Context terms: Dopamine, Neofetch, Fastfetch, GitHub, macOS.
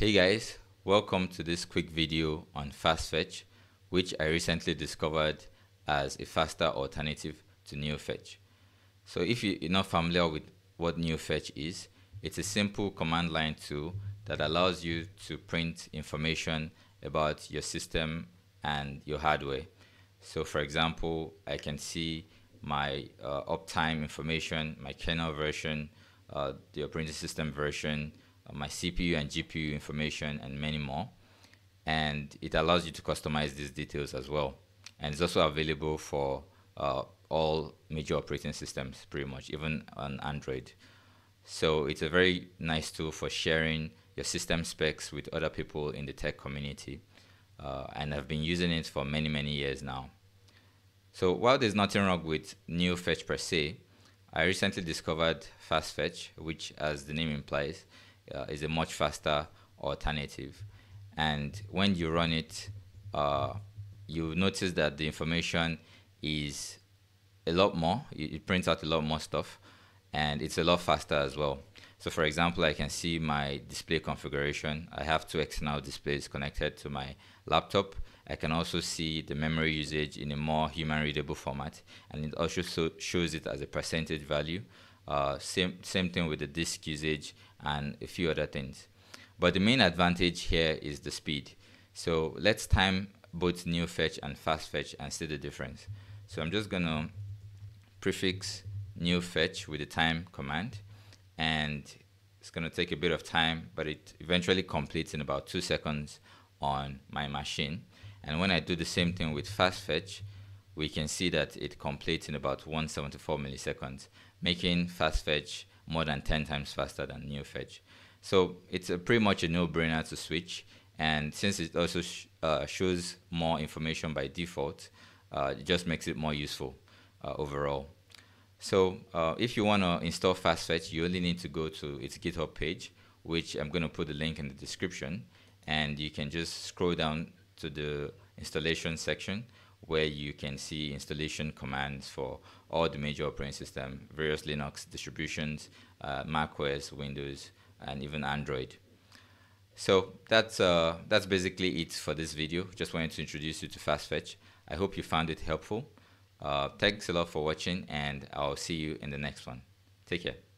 Hey guys, welcome to this quick video on Fastfetch, which I recently discovered as a faster alternative to Neofetch. So if you're not familiar with what Neofetch is, it's a simple command line tool that allows you to print information about your system and your hardware. So for example, I can see my uptime information, my kernel version, the operating system version, my CPU and GPU information, and many more. And it allows you to customize these details as well. And it's also available for all major operating systems, pretty much, even on Android. So it's a very nice tool for sharing your system specs with other people in the tech community. And I've been using it for many, many years now. So while there's nothing wrong with Neofetch per se, I recently discovered Fastfetch, which, as the name implies, is a much faster alternative. And when you run it, you notice that the information is a lot more. It prints out a lot more stuff, and it's a lot faster as well. So for example, I can see my display configuration. I have two external displays connected to my laptop. I can also see the memory usage in a more human readable format, and it also shows it as a percentage value. Same thing with the disk usage and a few other things. But the main advantage here is the speed. So let's time both Neofetch and Fastfetch and see the difference. So I'm just gonna prefix Neofetch with the time command, and it's gonna take a bit of time, but it eventually completes in about 2 seconds on my machine. And when I do the same thing with Fastfetch, we can see that it completes in about 174 milliseconds, making Fastfetch more than 10 times faster than Neofetch. So it's pretty much a no-brainer to switch. And since it also shows more information by default, it just makes it more useful overall. So if you want to install Fastfetch, you only need to go to its GitHub page, which I'm going to put the link in the description. And you can just scroll down to the installation section, where you can see installation commands for all the major operating systems, various Linux distributions, macOS, Windows, and even Android. So that's basically it for this video. Just wanted to introduce you to Fastfetch. I hope you found it helpful. Thanks a lot for watching, and I'll see you in the next one. Take care.